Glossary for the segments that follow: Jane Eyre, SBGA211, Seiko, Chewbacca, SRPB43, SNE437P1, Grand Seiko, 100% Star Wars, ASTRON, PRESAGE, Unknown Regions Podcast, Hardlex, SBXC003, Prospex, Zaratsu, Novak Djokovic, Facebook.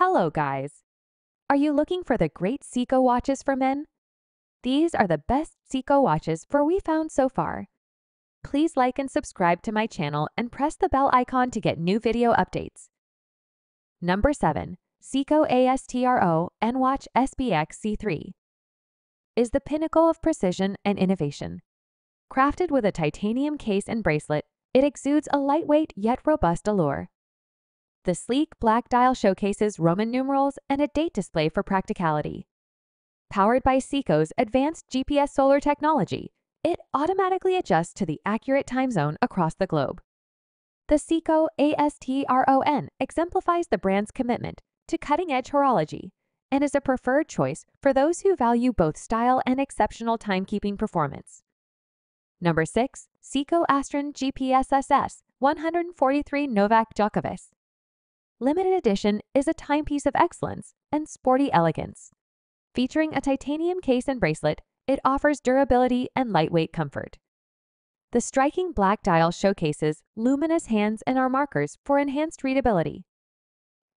Hello guys! Are you looking for the great Seiko watches for men? These are the best Seiko watches for we found so far. Please like and subscribe to my channel and press the bell icon to get new video updates. Number 7. Seiko ASTRON watch SBXC003 is the pinnacle of precision and innovation. Crafted with a titanium case and bracelet, it exudes a lightweight yet robust allure. The sleek black dial showcases Roman numerals and a date display for practicality. Powered by Seiko's advanced GPS solar technology, it automatically adjusts to the accurate time zone across the globe. The Seiko ASTRON exemplifies the brand's commitment to cutting-edge horology and is a preferred choice for those who value both style and exceptional timekeeping performance. Number 6. Seiko ASTRON GPSS-143 Novak Djokovic Limited Edition is a timepiece of excellence and sporty elegance. Featuring a titanium case and bracelet, it offers durability and lightweight comfort. The striking black dial showcases luminous hands and hour markers for enhanced readability.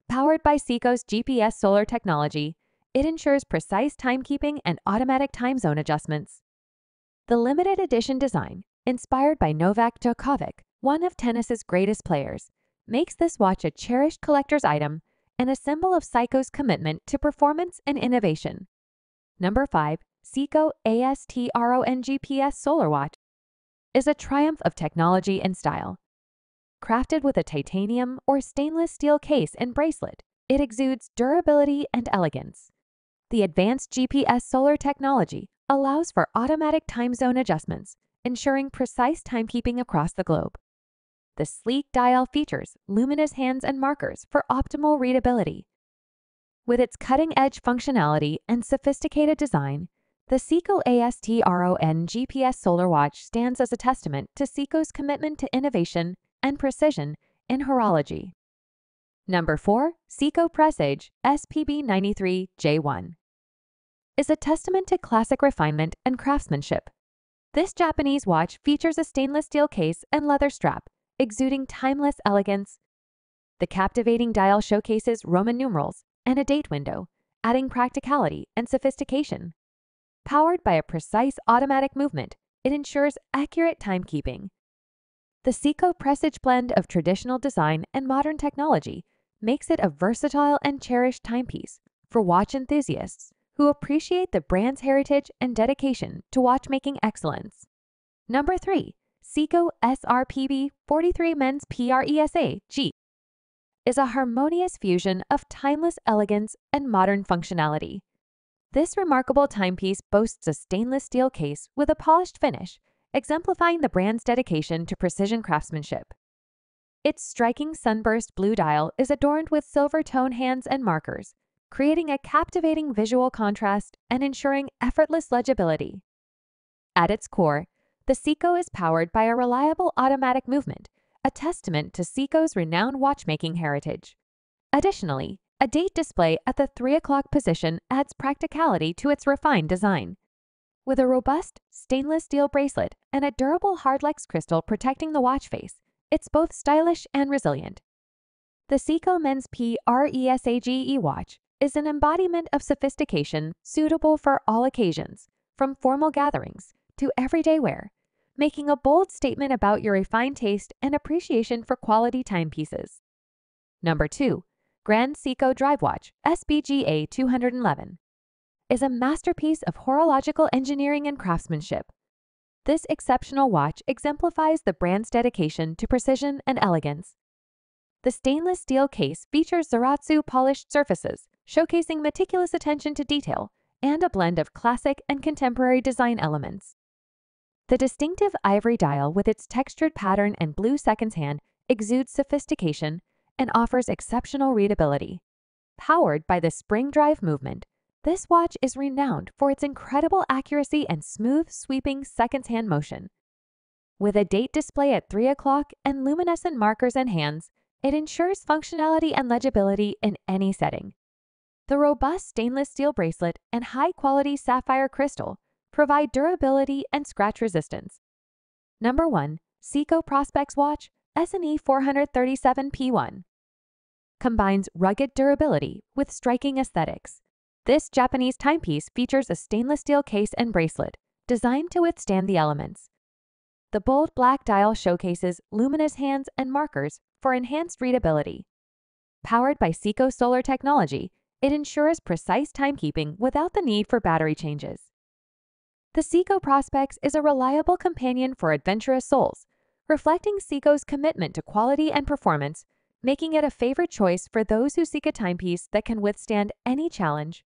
Powered by Seiko's GPS solar technology, it ensures precise timekeeping and automatic time zone adjustments. The limited edition design, inspired by Novak Djokovic, one of tennis's greatest players, makes this watch a cherished collector's item and a symbol of Seiko's commitment to performance and innovation. Number 5. Seiko ASTRON GPS Solar Watch is a triumph of technology and style. Crafted with a titanium or stainless steel case and bracelet, it exudes durability and elegance. The advanced GPS solar technology allows for automatic time zone adjustments, ensuring precise timekeeping across the globe. The sleek dial features luminous hands and markers for optimal readability. With its cutting-edge functionality and sophisticated design, the Seiko ASTRON GPS Solar Watch stands as a testament to Seiko's commitment to innovation and precision in horology. Number 4. Seiko PRESAGE SPB43J1 is a testament to classic refinement and craftsmanship. This Japanese watch features a stainless steel case and leather strap, exuding timeless elegance. The captivating dial showcases Roman numerals and a date window, adding practicality and sophistication. Powered by a precise automatic movement, it ensures accurate timekeeping. The Seiko Presage blend of traditional design and modern technology makes it a versatile and cherished timepiece for watch enthusiasts who appreciate the brand's heritage and dedication to watchmaking excellence. Number 3. Seiko SRPB43 Men's PRESAGE is a harmonious fusion of timeless elegance and modern functionality. This remarkable timepiece boasts a stainless steel case with a polished finish, exemplifying the brand's dedication to precision craftsmanship. Its striking sunburst blue dial is adorned with silver tone hands and markers, creating a captivating visual contrast and ensuring effortless legibility. At its core, the Seiko is powered by a reliable automatic movement, a testament to Seiko's renowned watchmaking heritage. Additionally, a date display at the 3 o'clock position adds practicality to its refined design. With a robust stainless steel bracelet and a durable hardlex crystal protecting the watch face, it's both stylish and resilient. The Seiko Men's PRESAGE watch is an embodiment of sophistication suitable for all occasions, from formal gatherings to everyday wear, making a bold statement about your refined taste and appreciation for quality timepieces. Number 2. Grand Seiko Drive Watch SBGA211 is a masterpiece of horological engineering and craftsmanship. This exceptional watch exemplifies the brand's dedication to precision and elegance. The stainless steel case features Zaratsu polished surfaces, showcasing meticulous attention to detail and a blend of classic and contemporary design elements. The distinctive ivory dial with its textured pattern and blue seconds hand exudes sophistication and offers exceptional readability. Powered by the spring drive movement, this watch is renowned for its incredible accuracy and smooth sweeping seconds hand motion. With a date display at 3 o'clock and luminescent markers and hands, it ensures functionality and legibility in any setting. The robust stainless steel bracelet and high-quality sapphire crystal provide durability and scratch resistance. Number 1. Seiko Prospex Watch SNE437P1 combines rugged durability with striking aesthetics. This Japanese timepiece features a stainless steel case and bracelet, designed to withstand the elements. The bold black dial showcases luminous hands and markers for enhanced readability. Powered by Seiko solar technology, it ensures precise timekeeping without the need for battery changes. The Seiko Prospex is a reliable companion for adventurous souls, reflecting Seiko's commitment to quality and performance, making it a favorite choice for those who seek a timepiece that can withstand any challenge.